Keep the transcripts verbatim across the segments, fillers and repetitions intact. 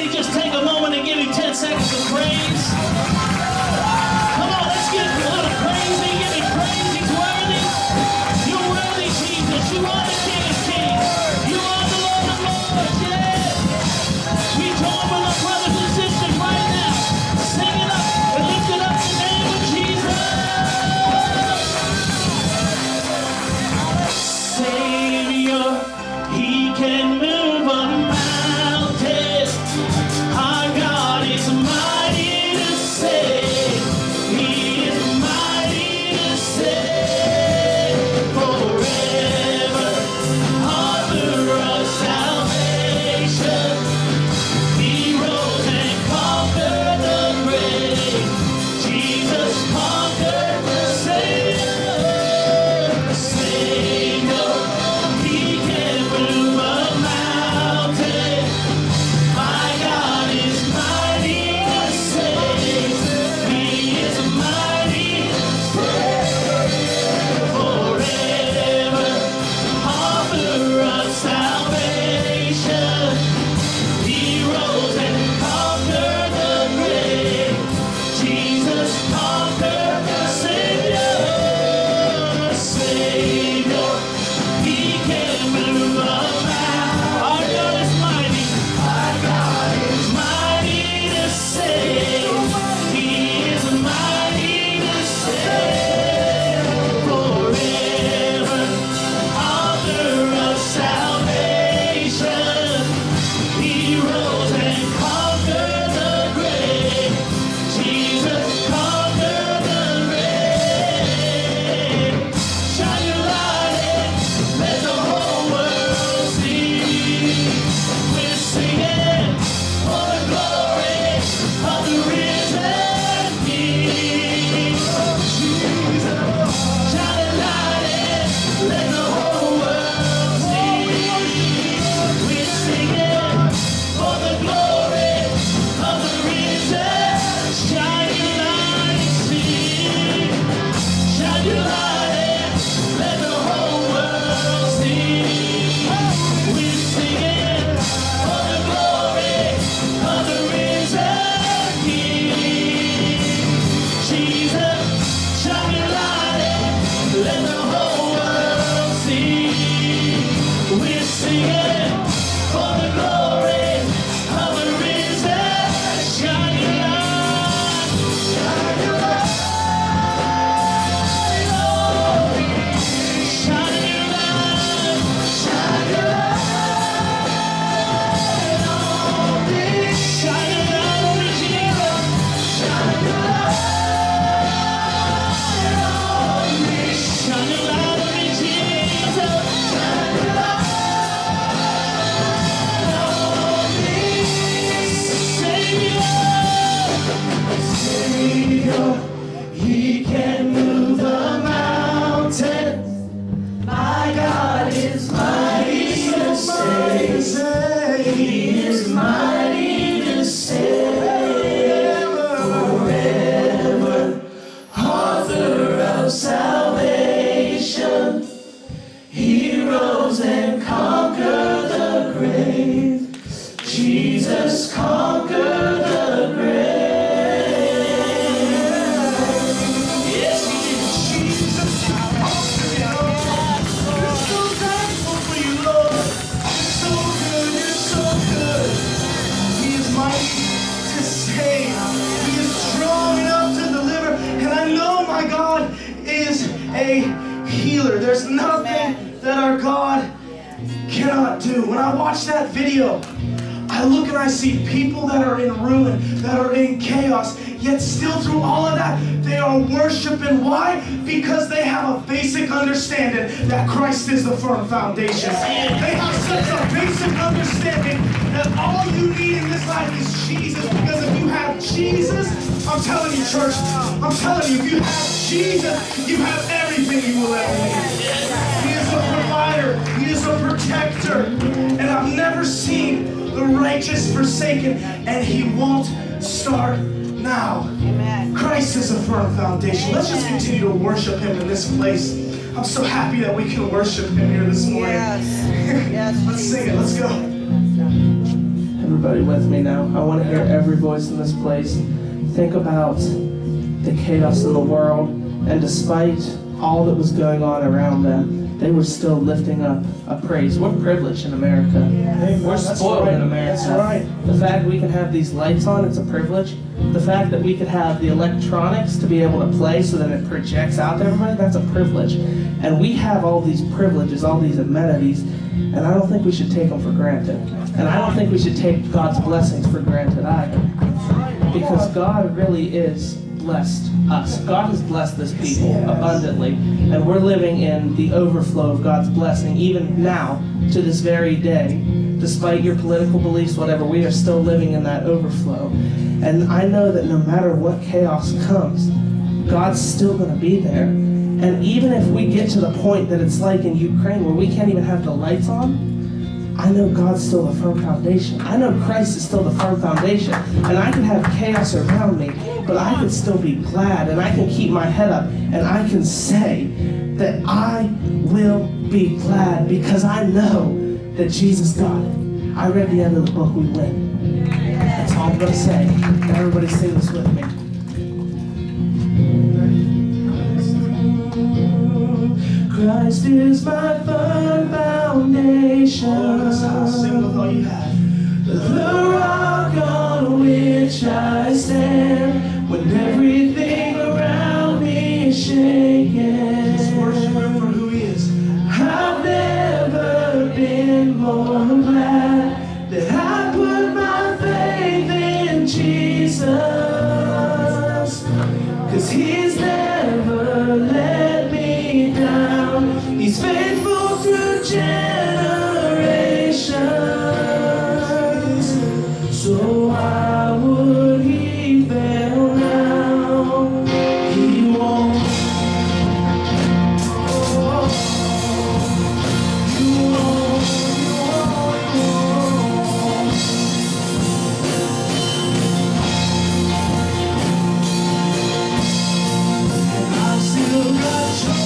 Everybody just take a moment and give him ten seconds of praise. Come on, let's give him a little praise. They give him praise. He's worthy. You're worthy, Jesus. You are the King of Kings. You are the Lord of Lords. Yes. We join with our brothers and sisters right now. Sing it up and lift it up in the name of Jesus. Savior, he can move on. There's nothing that our God cannot do. When I watch that video, I look and I see people that are in ruin, that are in chaos, yet still through all of that, they are worshiping. Why? Because they have a basic understanding that Christ is the firm foundation. They have such a basic understanding that all you need in this life is Jesus. Because if you have Jesus, I'm telling you, church, I'm telling you, if you have Jesus, you have everything you will ever need. He is a provider. He is a protector. And I've never seen the righteous forsaken, and he won't start now. Christ is a firm foundation. Let's just continue to worship him in this place. I'm so happy that we can worship him here this morning. Yes. Let's sing it. Let's go. everybody with me now. I want to hear every voice in this place. Think about the chaos in the world, and despite all that was going on around them, they were still lifting up a praise. We're privileged in America. Yes. We're spoiled right. in America. That's right. The fact we can have these lights on, it's a privilege. The fact that we could have the electronics to be able to play so that it projects out to everybody, that's a privilege. And we have all these privileges, all these amenities, and I don't think we should take them for granted. And I don't think we should take God's blessings for granted either. Because God really is blessed us. God has blessed this people abundantly, and we're living in the overflow of God's blessing even now to this very day. Despite your political beliefs, whatever, we are still living in that overflow. And I know that no matter what chaos comes, God's still going to be there. And even if we get to the point that it's like in Ukraine where we can't even have the lights on, I know God's still the firm foundation. I know Christ is still the firm foundation. And I can have chaos around me, but I can still be glad, and I can keep my head up, and I can say that I will be glad because I know that Jesus got it. I read the end of the book, we win. That's all I'm going to say. Everybody sing this with me. Christ is my firm foundation, the rock on which I stand. When everything around me is shaken, just worship Him for who He is. I've never been more glad that I put my faith in Jesus, cause He's never let me down. He's faithful through generations, so why would He fail now? He won't. Oh, He won't. He won't. And I've still got joy.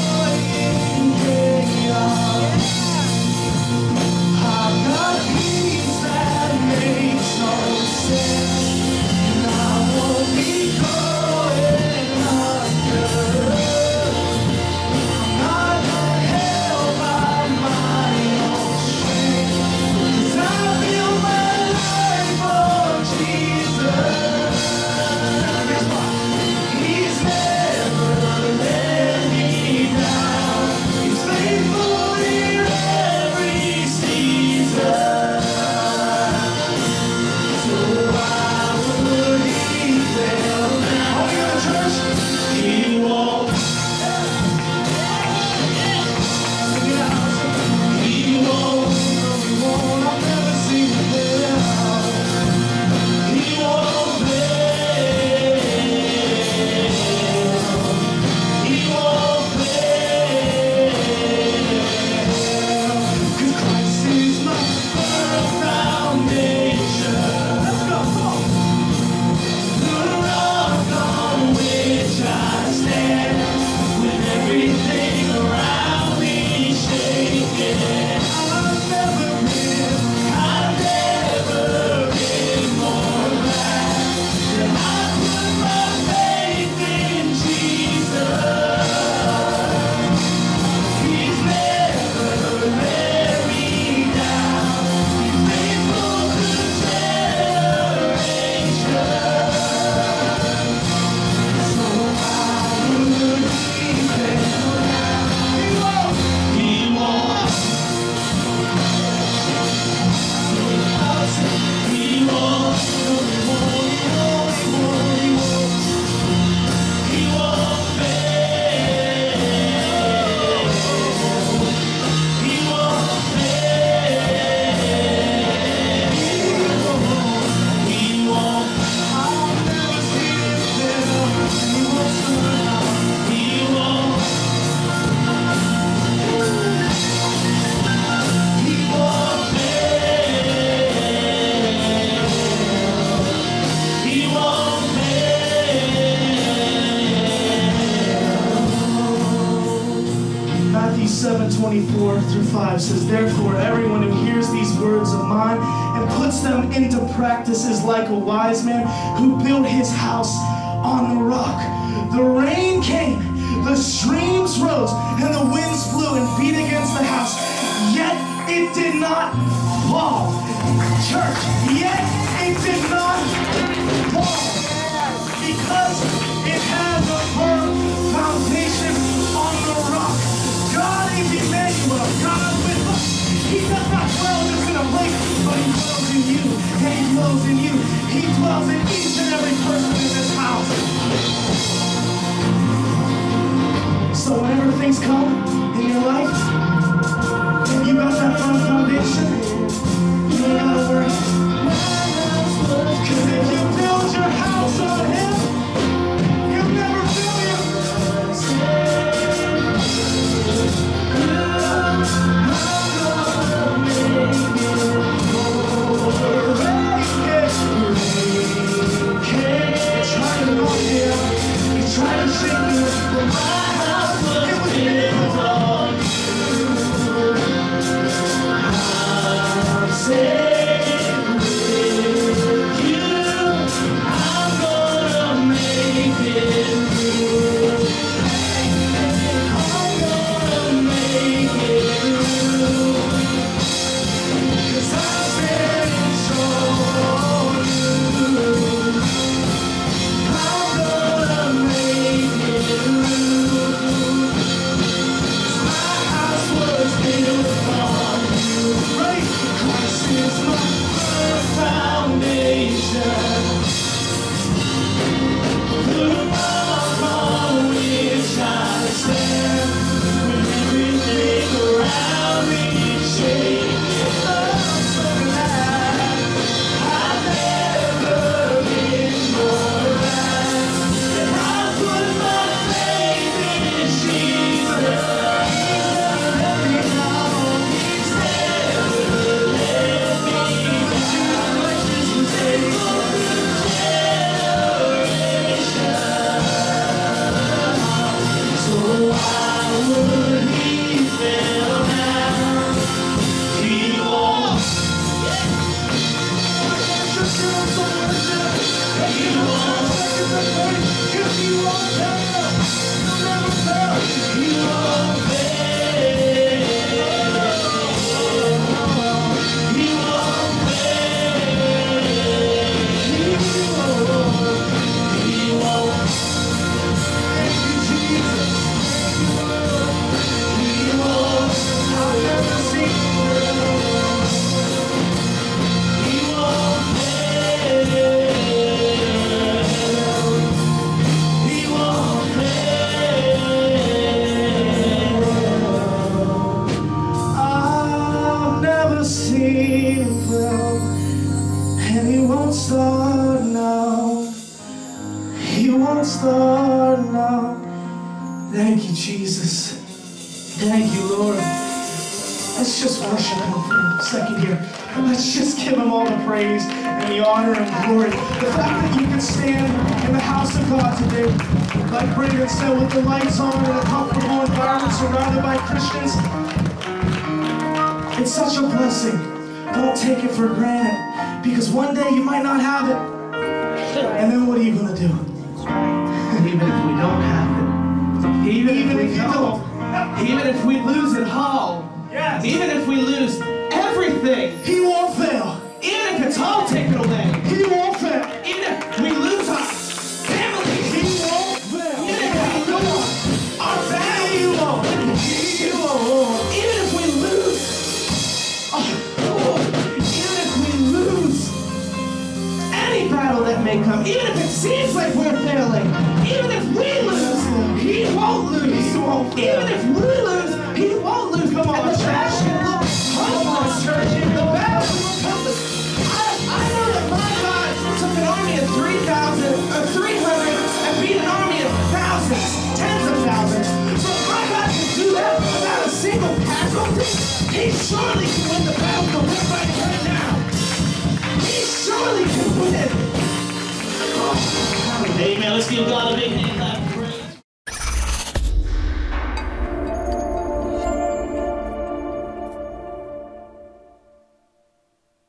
Matthew seven twenty-four through five says, therefore everyone who hears these words of mine and puts them into practice is like a wise man who built his house on the rock. The rain came, the streams rose, and the winds blew and beat against the house. Yet it did not fall. Church, yet it did not fall. Because it has a firm foundation on the rock. God is Emmanuel, God with us. He does not dwell just in a place, but he dwells in you, and he dwells in you. He dwells in each and every person in this house. So whenever things come in your life, and you got that firm foundation, you don't gotta worry. Because if you build your house on him,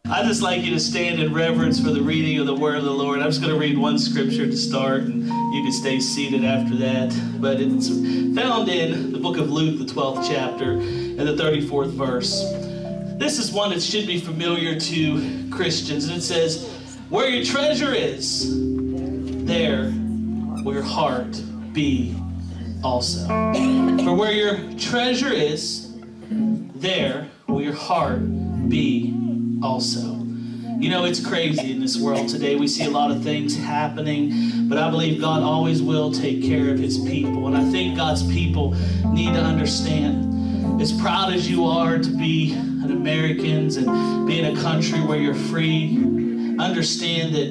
I I'd just like you to stand in reverence for the reading of the word of the Lord. I'm just going to read one scripture to start, and you can stay seated after that. But it's found in the book of Luke, the twelfth chapter, and the thirty-fourth verse. This is one that should be familiar to Christians. And it says, where your treasure is, there will your heart be also. For where your treasure is, there will your heart be also. You know, it's crazy in this world today. We see a lot of things happening, but I believe God always will take care of his people. And I think God's people need to understand, as proud as you are to be an American and be in a country where you're free, understand that,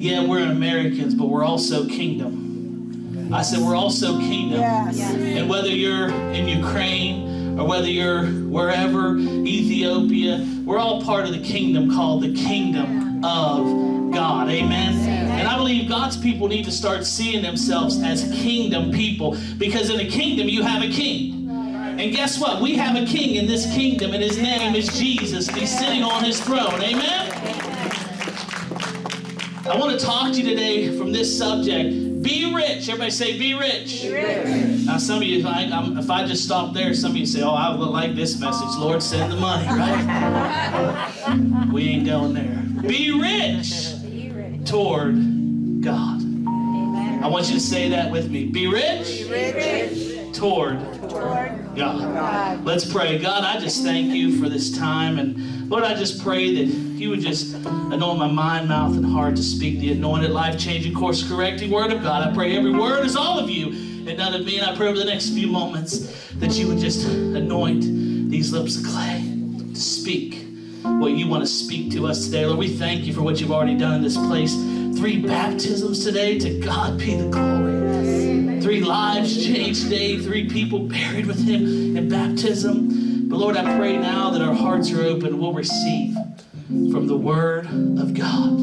yeah, we're Americans, but we're also kingdom. I said we're also kingdom. Yes. And whether you're in Ukraine, or whether you're wherever, Ethiopia, we're all part of the kingdom called the kingdom of God. Amen? And I believe God's people need to start seeing themselves as kingdom people, because in a kingdom you have a king. And guess what? We have a king in this kingdom, and his name is Jesus. He's sitting on his throne. Amen? I want to talk to you today from this subject. Be rich. Everybody say, be rich. Be rich. Now, some of you, if I, I'm, if I just stop there, some of you say, oh, I would like this message. Lord, send the money, right? We ain't going there. Be rich, be rich toward God. Amen. I want you to say that with me. Be rich, be rich. Toward, toward God. God. Let's pray. God, I just thank you for this time. And Lord, I just pray that you would just anoint my mind, mouth, and heart to speak the anointed, life-changing, course-correcting Word of God. I pray every word is all of you and none of me. And I pray over the next few moments that you would just anoint these lips of clay to speak what you want to speak to us today. Lord, we thank you for what you've already done in this place. Three baptisms today. To God be the glory. Three lives changed today. Three people buried with him in baptism. But Lord, I pray now that our hearts are open. We'll receive from the Word of God,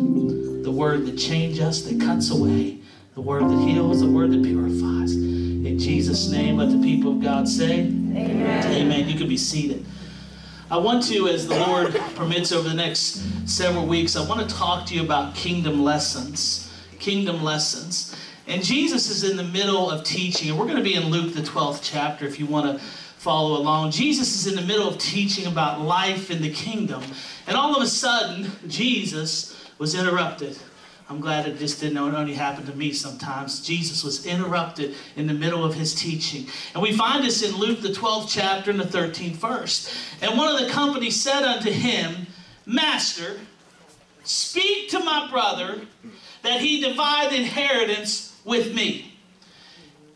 the Word that changes us, that cuts away, the Word that heals, the Word that purifies. In Jesus' name, let the people of God say, amen. Amen. You can be seated. I want to, as the Lord permits over the next several weeks, I want to talk to you about kingdom lessons. Kingdom lessons. And Jesus is in the middle of teaching, and we're going to be in Luke, the twelfth chapter, if you want to follow along. Jesus is in the middle of teaching about life in the kingdom. And all of a sudden, Jesus was interrupted. I'm glad it just didn't only happen to me sometimes. Jesus was interrupted in the middle of his teaching. And we find this in Luke, the twelfth chapter and the thirteenth verse. And one of the company said unto him, Master, speak to my brother that he divide inheritance with me.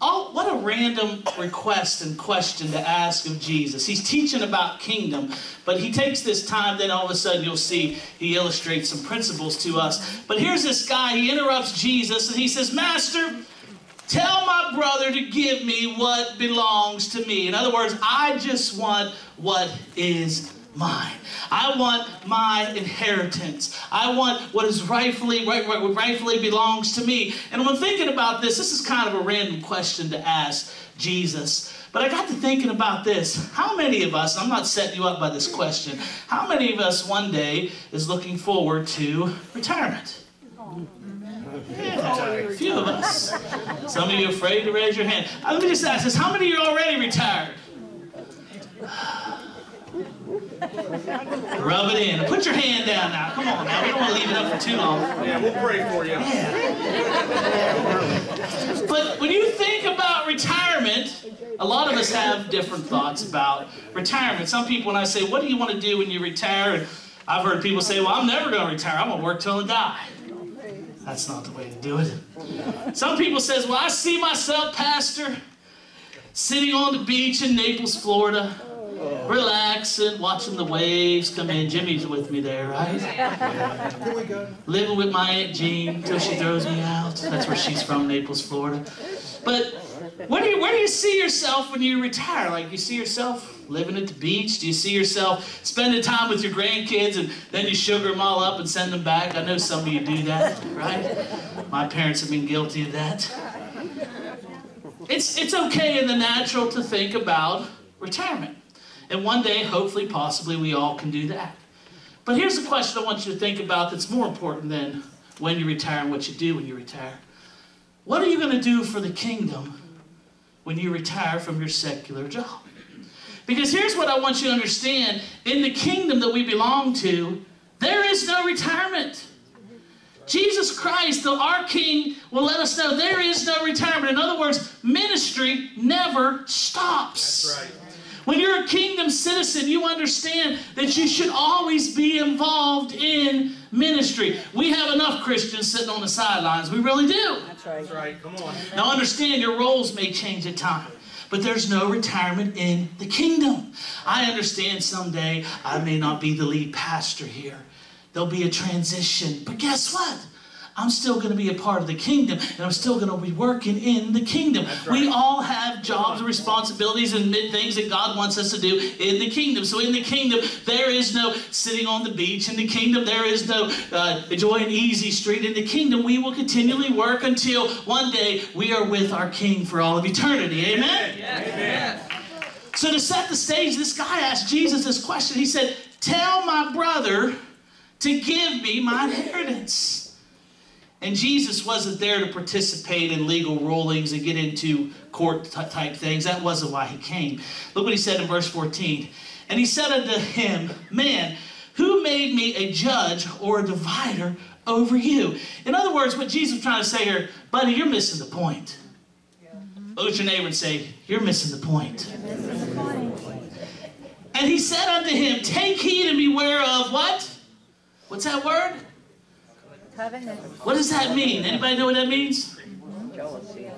Oh, what a random request and question to ask of Jesus. He's teaching about kingdom, but he takes this time, then all of a sudden you'll see he illustrates some principles to us. But here's this guy, he interrupts Jesus, and he says, Master, tell my brother to give me what belongs to me. In other words, I just want what is mine. Mine. I want my inheritance. I want what is rightfully, right, what rightfully belongs to me. And when thinking about this, this is kind of a random question to ask Jesus. But I got to thinking about this. How many of us, and I'm not setting you up by this question, how many of us one day is looking forward to retirement? Yeah, a few of us. Some of you are afraid to raise your hand. Let me just ask this. How many of you are already retired? Rub it in. Put your hand down now. Come on now. We don't want to leave it up for too long. Yeah, we'll pray for you. Yeah. But when you think about retirement, a lot of us have different thoughts about retirement. Some people, when I say, what do you want to do when you retire? And I've heard people say, well, I'm never going to retire. I'm going to work till I die. That's not the way to do it. Some people say, well, I see myself, Pastor, sitting on the beach in Naples, Florida, relaxing, watching the waves come in. Jimmy's with me there, right? Here we go. Living with my Aunt Jean till she throws me out. That's where she's from, Naples, Florida. But where do you, where do you see yourself when you retire? Like, you see yourself living at the beach? Do you see yourself spending time with your grandkids and then you sugar them all up and send them back? I know some of you do that, right? My parents have been guilty of that. It's, it's okay in the natural to think about retirement. And one day, hopefully, possibly, we all can do that. But here's a question I want you to think about that's more important than when you retire and what you do when you retire. What are you going to do for the kingdom when you retire from your secular job? Because here's what I want you to understand. In the kingdom that we belong to, there is no retirement. Jesus Christ, the, our King, will let us know there is no retirement. In other words, ministry never stops. That's right. When you're a kingdom citizen, you understand that you should always be involved in ministry. We have enough Christians sitting on the sidelines. We really do. That's right. That's right. Come on. Now understand, your roles may change at times, but there's no retirement in the kingdom. I understand someday I may not be the lead pastor here. There'll be a transition. But guess what? I'm still going to be a part of the kingdom, and I'm still going to be working in the kingdom. Right. We all have jobs and responsibilities and things that God wants us to do in the kingdom. So in the kingdom, there is no sitting on the beach. In the kingdom, there is no uh, enjoying easy street. In the kingdom, we will continually work until one day we are with our King for all of eternity. Amen? Yes. Amen. So to set the stage, this guy asked Jesus this question. He said, "Tell my brother to give me my inheritance." And Jesus wasn't there to participate in legal rulings and get into court-type things. That wasn't why he came. Look what he said in verse fourteen. "And he said unto him, Man, who made me a judge or a divider over you?" In other words, what Jesus was trying to say here, buddy, you're missing the point. Yeah. Look at your neighbor and say, you're missing the point. You're missing the point. "And he said unto him, Take heed and beware of" what? What's that word? Covenant. What does that mean? Anybody know what that means? Jealousy.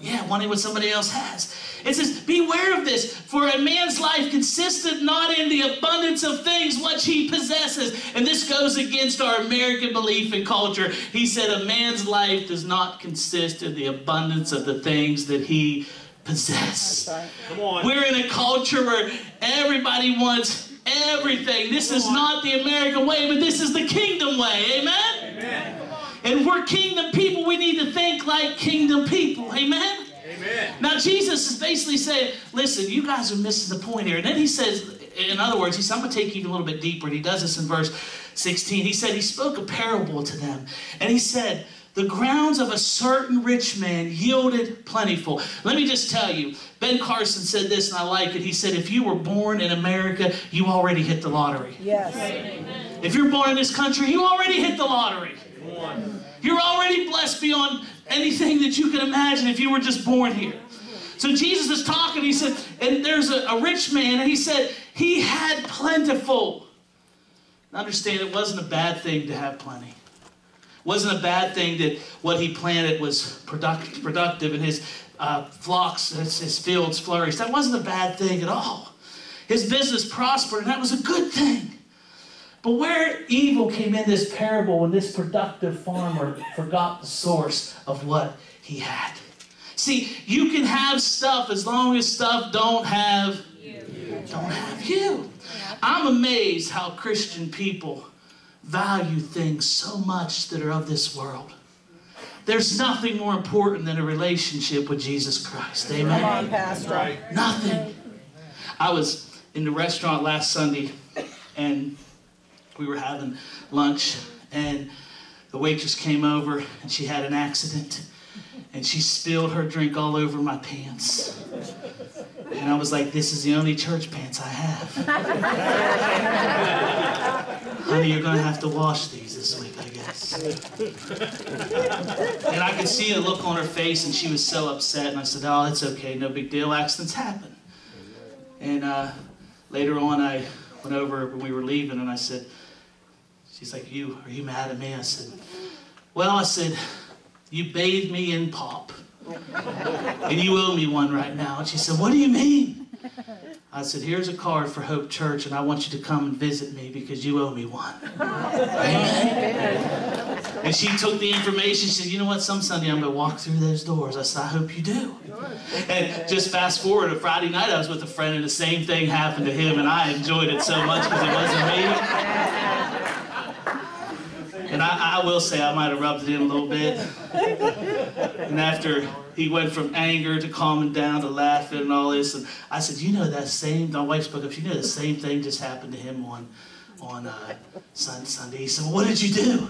Yeah, wanting what somebody else has. It says, "Beware of this, for a man's life consisteth not in the abundance of things which he possesses." And this goes against our American belief and culture. He said a man's life does not consist in the abundance of the things that he possesses. Right. Come on. We're in a culture where everybody wants everything. This is not the American way, but this is the kingdom way. Amen? Amen. And we're kingdom people. We need to think like kingdom people. Amen? Amen. Now, Jesus is basically saying, listen, you guys are missing the point here. And then he says, in other words, he says, I'm going to take you a little bit deeper. And he does this in verse sixteen. He said, he spoke a parable to them. And he said, "The grounds of a certain rich man yielded plentiful." Let me just tell you, Ben Carson said this, and I like it. He said, if you were born in America, you already hit the lottery. Yes. Amen. If you're born in this country, you already hit the lottery. You're already blessed beyond anything that you could imagine if you were just born here. So Jesus is talking, he said, and there's a, a rich man, and he said, he had plentiful. And understand, it wasn't a bad thing to have plenty. Wasn't a bad thing that what he planted was product, productive and his uh, flocks, his, his fields flourished. That wasn't a bad thing at all. His business prospered, and that was a good thing. But where evil came in this parable when this productive farmer forgot the source of what he had. See, you can have stuff as long as stuff don't have you. Don't have you. I'm amazed how Christian people value things so much that are of this world. There's nothing more important than a relationship with Jesus Christ. Amen. Come on, Pastor. Right. Nothing. I was in the restaurant last Sunday, and we were having lunch, and the waitress came over, and she had an accident, and she spilled her drink all over my pants. And I was like, this is the only church pants I have. Honey, you're going to have to wash these this week, I guess. And I could see the look on her face, and she was so upset. And I said, oh, it's okay, no big deal. Accidents happen. And uh, later on, I went over when we were leaving, and I said, she's like, you, are you mad at me? I said, well, I said, you bathed me in pop. And you owe me one right now. And she said, what do you mean? I said, here's a card for Hope Church, and I want you to come and visit me because you owe me one. Amen. And she took the information. She said, you know what? Some Sunday I'm going to walk through those doors. I said, I hope you do. And just fast forward to Friday night, I was with a friend, and the same thing happened to him, and I enjoyed it so much because it wasn't me. And I, I will say I might have rubbed it in a little bit. And after he went from anger to calming down to laughing and all this, and I said, you know that same, my wife spoke up, you know the same thing just happened to him on on uh, sun, Sunday. He said, well, what did you do?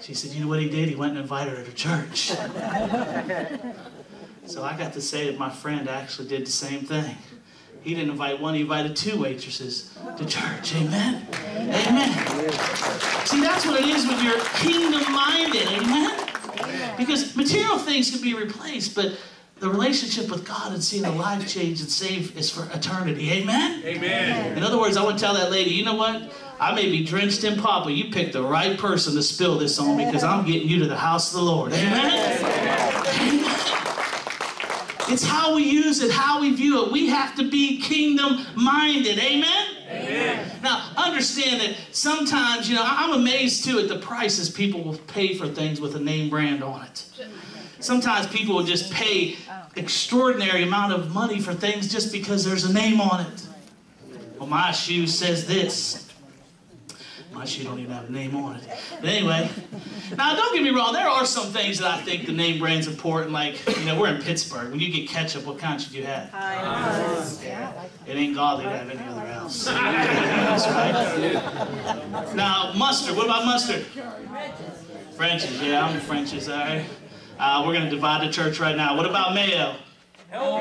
She said, you know what he did? He went and invited her to church. So I got to say that my friend actually did the same thing. He didn't invite one, he invited two waitresses to church. Amen? Amen. Amen. See, that's what it is when you're kingdom-minded. Amen? Amen? Because material things can be replaced, but the relationship with God and seeing the life change and save is for eternity. Amen? Amen. In other words, I would tell that lady, you know what? I may be drenched in pop, but you picked the right person to spill this on me because I'm getting you to the house of the Lord. Amen? Amen. It's how we use it, how we view it. We have to be kingdom-minded. Amen? Amen? Now, understand that sometimes, you know, I'm amazed, too, at the prices people will pay for things with a name brand on it. Sometimes people will just pay extraordinary amount of money for things just because there's a name on it. Well, my shoe says this. My shoe don't even have a name on it. But anyway, now don't get me wrong, there are some things that I think the name brand's important, like, you know, we're in Pittsburgh. When you get ketchup, what kind should you have? Uh, yeah. It ain't godly to have any other else. Right? Now, mustard, what about mustard? French's, yeah, I'm French's, all right. Uh, we're going to divide the church right now. What about mayo? Oh,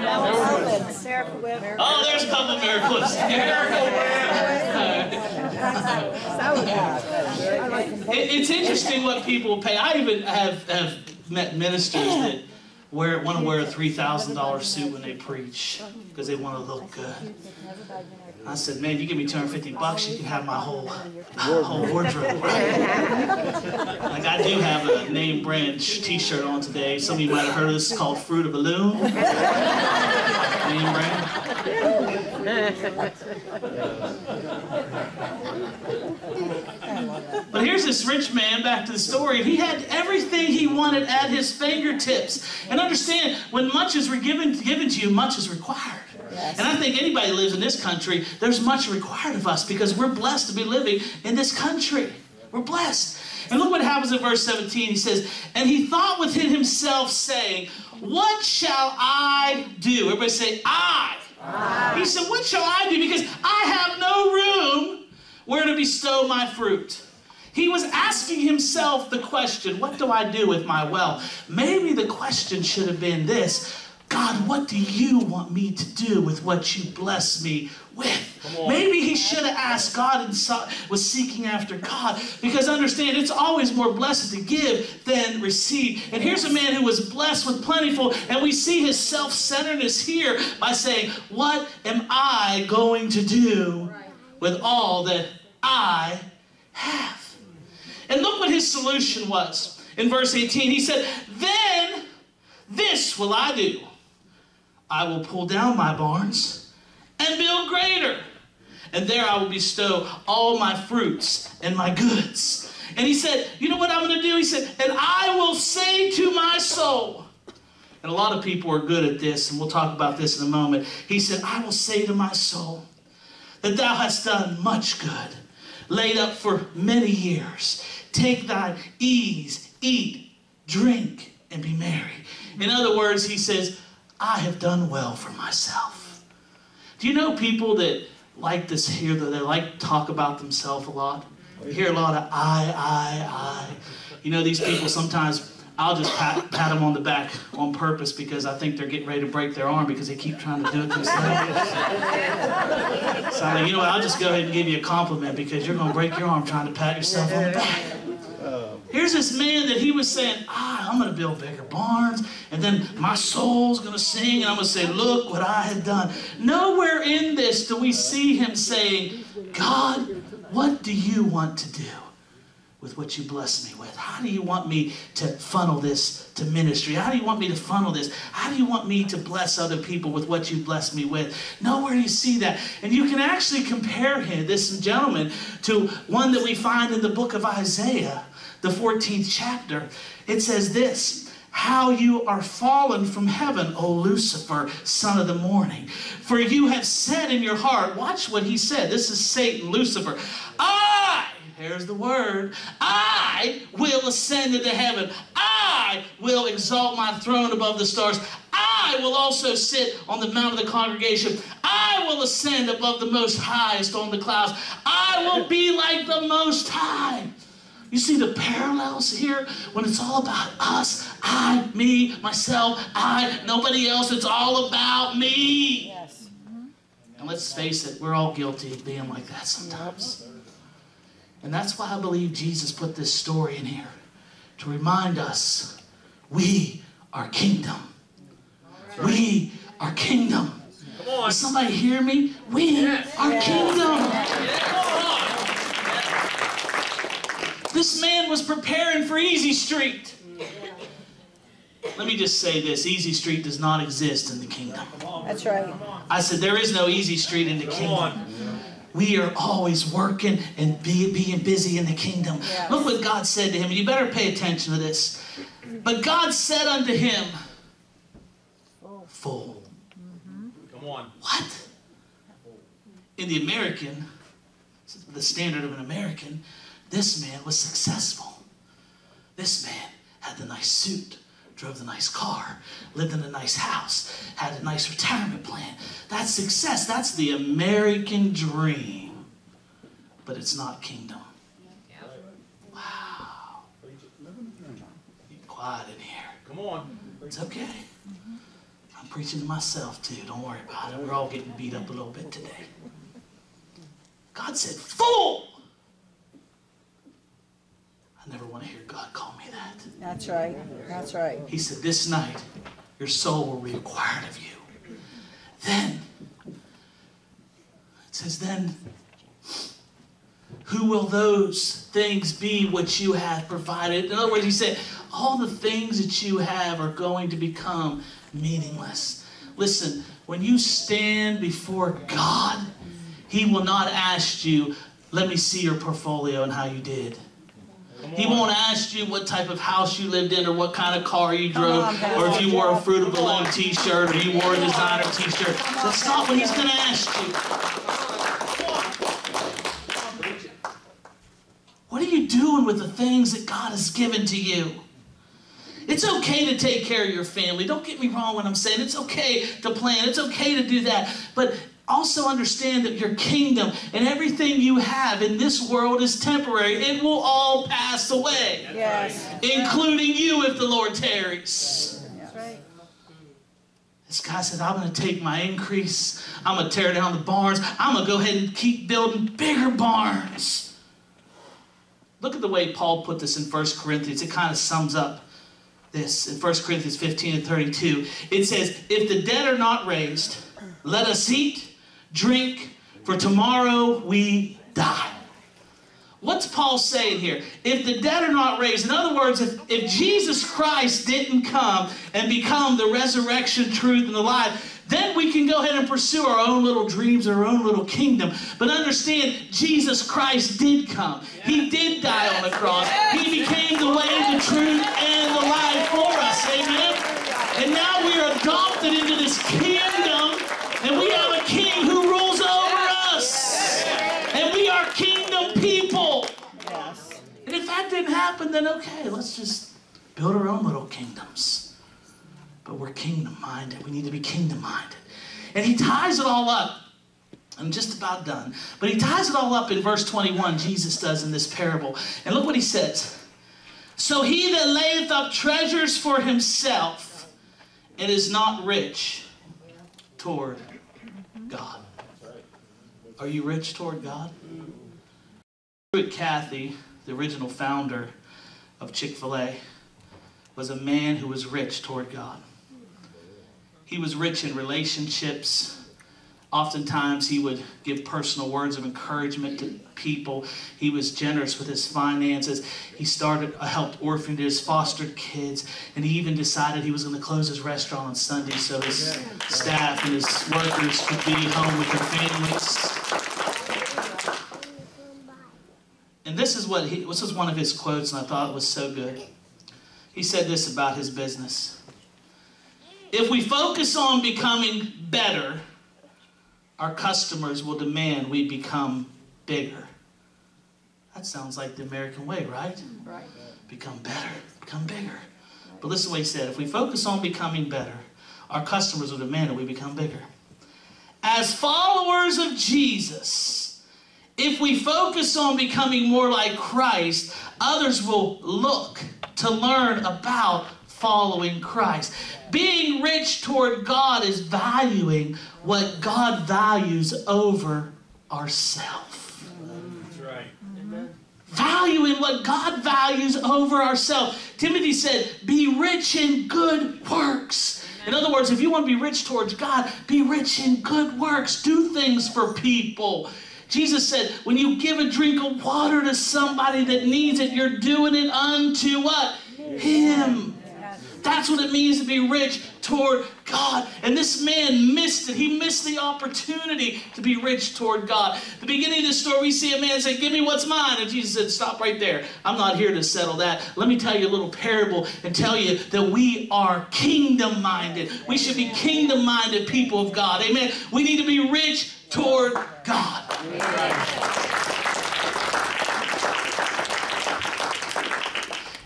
there's a couple of miracles. it, it's interesting what people pay. I even have, have met ministers that wear want to wear a three thousand dollar suit when they preach because they want to look good. I said, man, you give me two hundred fifty bucks, you can have my whole, my whole wardrobe. Like, I do have a name brand t-shirt on today. Some of you might have heard of this. It's called Fruit of a Loom. Name brand. But here's this rich man, back to the story. He had everything he wanted at his fingertips. And understand, when much is given, given to you, much is required. Yes. And I think anybody who lives in this country, there's much required of us because we're blessed to be living in this country. We're blessed. And look what happens in verse seventeen. He says, and he thought within himself, saying, what shall I do? Everybody say, I. I. He said, what shall I do? Because I have no room where to bestow my fruit. He was asking himself the question, what do I do with my wealth? Maybe the question should have been this. God, what do you want me to do with what you bless me with? Maybe he should have asked God and saw, was seeking after God. Because understand, it's always more blessed to give than receive. And here's a man who was blessed with plentiful, and we see his self-centeredness here by saying, what am I going to do with all that I have? And look what his solution was. In verse eighteen, he said, then this will I do. I will pull down my barns and build greater. And there I will bestow all my fruits and my goods. And he said, you know what I'm going to do? He said, and I will say to my soul. And a lot of people are good at this, and we'll talk about this in a moment. He said, I will say to my soul that thou hast done much good, laid up for many years. Take thine ease, eat, drink, and be merry. In other words, he says, I have done well for myself. Do you know people that like this here, though? They like to talk about themselves a lot. You hear a lot of I, I, I. You know, these people sometimes, I'll just pat, pat them on the back on purpose because I think they're getting ready to break their arm because they keep trying to do it themselves. So I'm like, you know what, I'll just go ahead and give you a compliment because you're going to break your arm trying to pat yourself on the back. Here's this man that he was saying, ah, I'm going to build bigger barns, and then my soul's going to sing, and I'm going to say, look what I had done. Nowhere in this do we see him saying, God, what do you want to do with what you bless me with? How do you want me to funnel this to ministry? How do you want me to funnel this? How do you want me to bless other people with what you bless me with? Nowhere do you see that. And you can actually compare him, this gentleman, to one that we find in the book of Isaiah, the fourteenth chapter. It says this, how you are fallen from heaven, O Lucifer, son of the morning. For you have said in your heart, watch what he said. This is Satan, Lucifer. I, here's the word, I will ascend into heaven. I will exalt my throne above the stars. I will also sit on the mount of the congregation. I will ascend above the most highest on the clouds. I I will be like the Most High. You see the parallels here when it's all about us, I, me, myself, I, nobody else. It's all about me. Yes. Mm-hmm. And let's face it, we're all guilty of being like that sometimes. And that's why I believe Jesus put this story in here, to remind us we are kingdom. Right. We are kingdom. Come on. Does somebody hear me? We yes. are kingdom. Yes. This man was preparing for Easy Street. Let me just say this. Easy Street does not exist in the kingdom. That's right. I said there is no Easy Street in the kingdom. We are always working and be, being busy in the kingdom. Yes. Look what God said to him. You better pay attention to this. But God said unto him, fool. Mm-hmm. Come on. What? In the American, the standard of an American, this man was successful. This man had the nice suit, drove the nice car, lived in a nice house, had a nice retirement plan. That's success. That's the American dream. But it's not kingdom. Wow. Keep quiet in here. Come on. It's okay. I'm preaching to myself too. Don't worry about it. We're all getting beat up a little bit today. God said, fool! I never want to hear God call me that. That's right. That's right. He said, this night, your soul will be required of you. Then, it says then, who will those things be which you have provided? In other words, he said, all the things that you have are going to become meaningless. Listen, when you stand before God, He will not ask you, let me see your portfolio and how you did. He won't ask you what type of house you lived in or what kind of car you drove on, or if you wore a Fruit of Balloon t-shirt or you wore a designer t-shirt. That's not what he's going to ask you. What are you doing with the things that God has given to you? It's okay to take care of your family. Don't get me wrong when I'm saying it's okay to plan. It's okay to do that. But also understand that your kingdom and everything you have in this world is temporary. It will all pass away. Yes. Including you if the Lord tarries. That's right. This guy said, I'm going to take my increase. I'm going to tear down the barns. I'm going to go ahead and keep building bigger barns. Look at the way Paul put this in First Corinthians. It kind of sums up this in First Corinthians fifteen and thirty-two. It says, if the dead are not raised, let us eat, drink, for tomorrow we die. What's Paul saying here? If the dead are not raised, in other words, if, if Jesus Christ didn't come and become the resurrection, truth, and the life, then we can go ahead and pursue our own little dreams, our own little kingdom. But understand, Jesus Christ did come. Yes. He did die yes. on the cross. Yes. He became the way, the truth, and the life for us. Amen? And now we are adopted into this kingdom. And we have a king who rules over us. And we are kingdom people. And if that didn't happen, then okay, let's just build our own little kingdoms. But we're kingdom-minded. We need to be kingdom-minded. And he ties it all up. I'm just about done. But he ties it all up in verse twenty-one, Jesus does in this parable. And look what he says. So he that layeth up treasures for himself, and is not rich toward God. Are you rich toward God? Kathy, the original founder of Chick-fil-A, was a man who was rich toward God. He was rich in relationships. Oftentimes he would give personal words of encouragement to people. He was generous with his finances. He started, uh, helped orphanages, fostered kids, and he even decided he was going to close his restaurant on Sunday so his staff and his workers could be home with their families. And this is what he, this is one of his quotes, and I thought it was so good. He said this about his business. If we focus on becoming better, our customers will demand we become bigger. That sounds like the American way, right? Right. Become better, become bigger. But listen to what he said. If we focus on becoming better, our customers will demand that we become bigger. As followers of Jesus, If we focus on becoming more like Christ, others will look to learn about following Christ. Being rich toward God is valuing what God values over ourselves. That's right. Mm-hmm. Valuing what God values over ourselves. Timothy said, be rich in good works. In other words, if you want to be rich towards God, be rich in good works. Do things for people. Jesus said, when you give a drink of water to somebody that needs it, you're doing it unto what? Him. That's what it means to be rich toward God. And this man missed it. He missed the opportunity to be rich toward God. At the beginning of this story, we see a man say, give me what's mine. And Jesus said, stop right there. I'm not here to settle that. Let me tell you a little parable and tell you that we are kingdom-minded. We should be kingdom-minded people of God. Amen. We need to be rich toward God.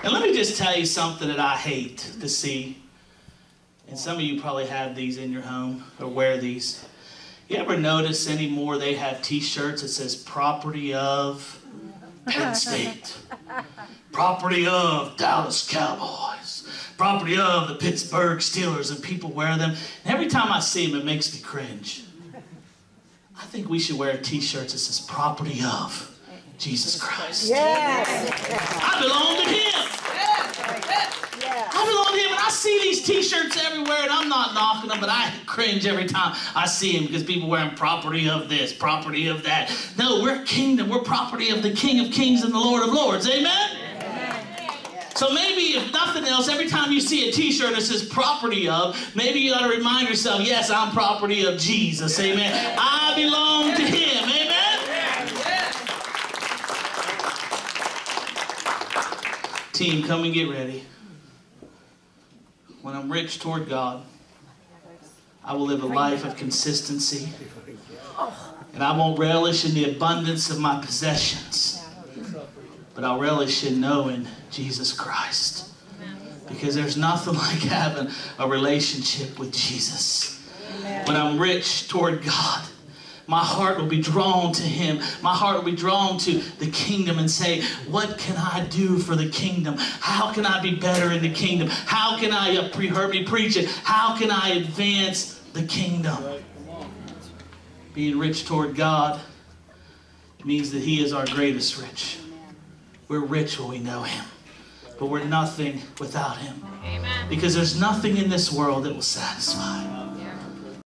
And let me just tell you something that I hate to see. And some of you probably have these in your home or wear these. You ever notice anymore they have t-shirts that says property of Penn State, property of Dallas Cowboys, property of the Pittsburgh Steelers, and people wear them. And every time I see them, it makes me cringe. I think we should wear t-shirts that says property of Jesus Christ. Yes. I belong to Him. Yes. I belong to Him, and I see these t-shirts everywhere, and I'm not knocking them, but I cringe every time I see them because people wearing property of this, property of that. No, we're kingdom. We're property of the King of Kings and the Lord of Lords. Amen? Amen. So maybe if nothing else, every time you see a t-shirt that says property of, maybe you ought to remind yourself, yes, I'm property of Jesus. Amen. I belong to Him. Amen. Team, come and get ready. When I'm rich toward God, I will live a life of consistency, and I won't relish in the abundance of my possessions, but I'll relish in knowing Jesus Christ, because there's nothing like having a relationship with Jesus. When I'm rich toward God, my heart will be drawn to Him. My heart will be drawn to the kingdom and say, what can I do for the kingdom? How can I be better in the kingdom? How can I, uh, pre heard me preach it, how can I advance the kingdom? Being rich toward God means that He is our greatest rich. We're rich when we know Him, but we're nothing without Him. Amen. Because there's nothing in this world that will satisfy.